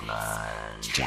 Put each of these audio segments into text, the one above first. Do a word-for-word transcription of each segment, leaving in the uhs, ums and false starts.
sponge.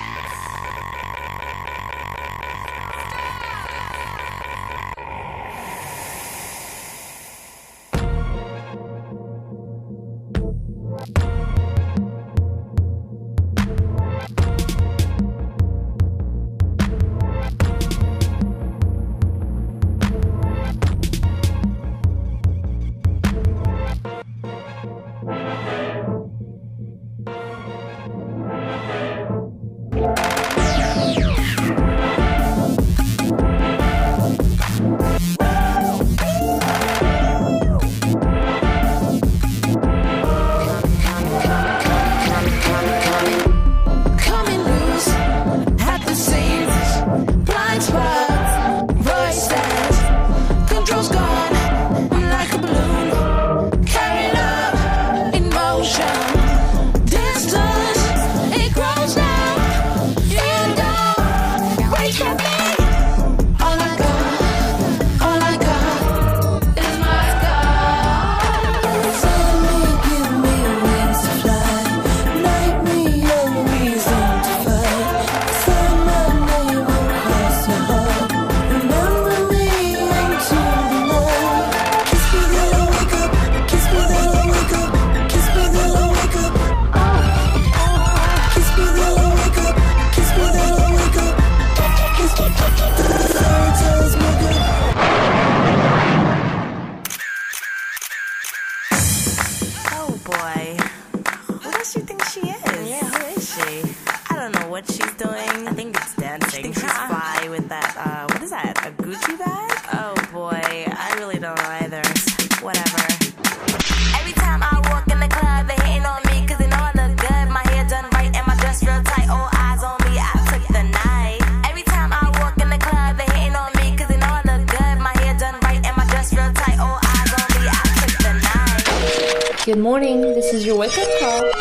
Good morning, this is your wake-up call.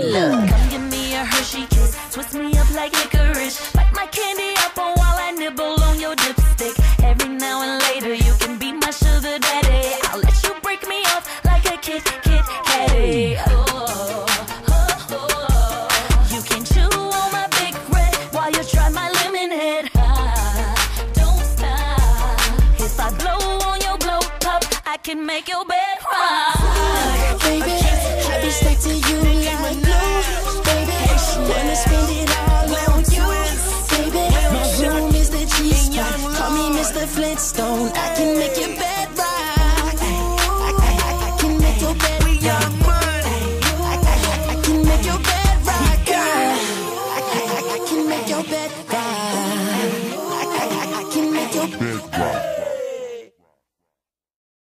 Look. Come give me a Hershey kiss, twist me up like licorice, bite my candy apple while I nibble on your dipstick. Every now and later you can be my sugar daddy, I'll let you break me off like a Kit Kit Katty. Oh, oh, oh, oh. You can chew on my big red while you try my lemonade. Ah, don't stop. If I blow on your blow pop, I can make your bed rock. Ooh, baby, I'll be stuck to you. Wanna spend it all on you, baby. My room is the G-spot. Call me Mister Flintstone. I can make it better.